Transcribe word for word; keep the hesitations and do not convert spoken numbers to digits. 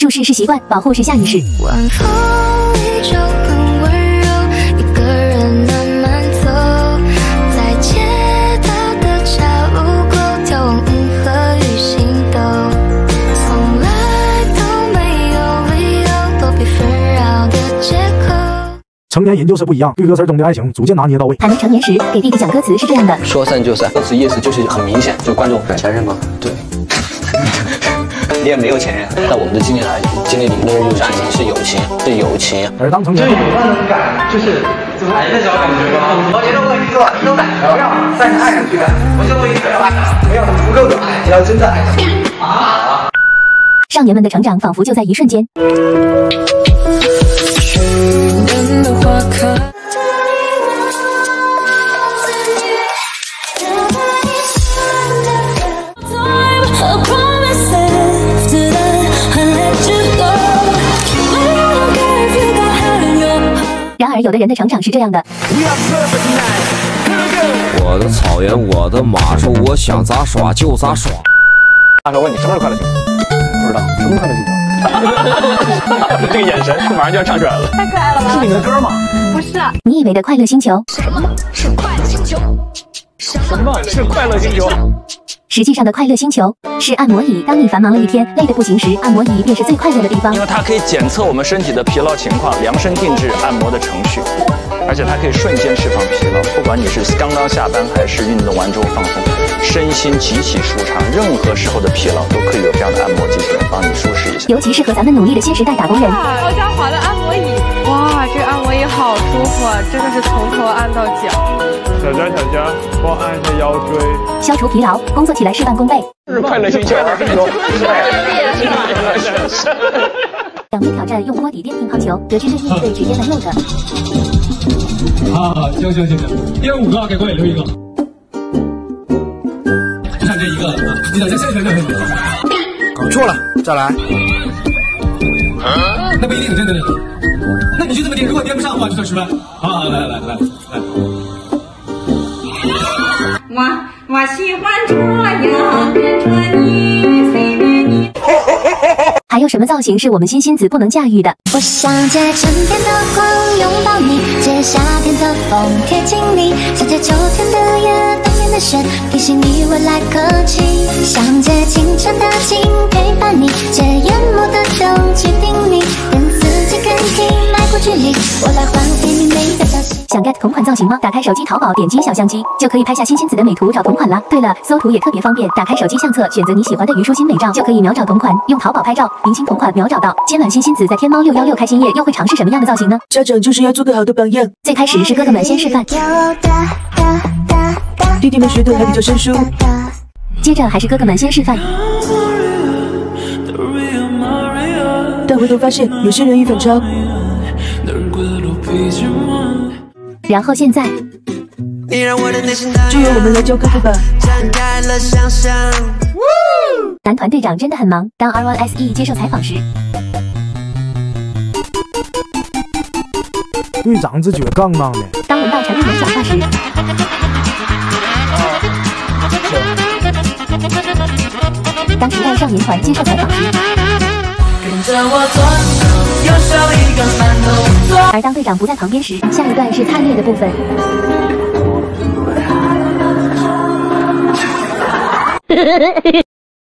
注视是习惯，保护是下意识。晚风依旧很温柔，一个人慢慢走，在街道的岔路口眺望银河与星斗，从来都没有理由躲避纷扰的借口。成年人就是不一样，对歌词中的爱情逐渐拿捏到位。还没成年时，给弟弟讲歌词是这样的：说散就散，歌词意思就是很明显，就观众前任吗？对。你也没有前任，在我们的经历来经历里面就是爱情，是友情，是友情。而当成年，就有那种感，就是哎那种感觉吧。我觉得我已经做到一种感觉了，但是爱上去的，我觉得我已经爱了，没有足够的爱，你要真的爱上去啊！少年们的成长仿佛就在一瞬间。有的人的成长是这样的：我的草原，我的马说我想咋耍就咋耍。大哥问你什么是快乐星球？不知道什么快乐星球。这个眼神马上就要唱出来了，太可爱了吧？是你的歌吗？不是、啊，你以为的快乐星球？什么是快乐星球？什么是快乐星球？实际上的快乐星球是按摩椅。当你繁忙了一天，累得不行时，按摩椅便是最快乐的地方。因为它可以检测我们身体的疲劳情况，量身定制按摩的程序，而且它可以瞬间释放疲劳。不管你是刚刚下班还是运动完之后放松，身心极其舒畅。任何时候的疲劳都可以有这样的按摩技术来帮你舒适一下。尤其是和咱们努力的新时代打工人。啊，高嘉华的按摩椅，哇，这个按摩椅好舒服啊，真的是从头按到脚。小佳，小佳，帮按一下腰椎，消除疲劳，工作起来事半功倍。是快乐星球，快乐星球，两名挑战用锅底颠乒乓球，得知这是一对直接来六个。啊，行行行行，第五个给郭伟留一个。你看这一个，你等下下一个就很多。搞错了，再来。啊、那不一定真的，那你就这么颠，如果颠不上的话就算失败。啊，来来来来。来我我喜欢这样变成你，随便你。还有什么造型是我们新星子不能驾驭的？我想借春天的光拥抱你，借夏天的风贴近你，想借秋天的夜，冬天的雪提醒你未来可期。想借清晨的晴陪伴你，借淹没的灯去定你，跟自己更近，迈过距离，我来还给你美的消息。想 get 同款造型吗？打开手机淘宝，点击小相机就可以拍下欣欣子的美图找同款啦。对了，搜图也特别方便，打开手机相册，选择你喜欢的虞书欣美照，就可以秒找同款。用淘宝拍照，明星同款秒找到。今晚欣欣子在天猫六幺六开心夜又会尝试什么样的造型呢？家长就是要做个好的榜样。最开始是哥哥们先示范，弟弟们学的还比较生疏。接着还是哥哥们先示范，但回头发现有些人一反超。然后现在，就由我们来教各位吧。男团队长真的很忙。当 R one S E 接受采访时，队长只觉得杠杠的。当闻到陈立伦讲话时，当时代少年团接受采访时，跟着我左手右手一个馒头。而当队长不在旁边时，下一段是灿烈的部分。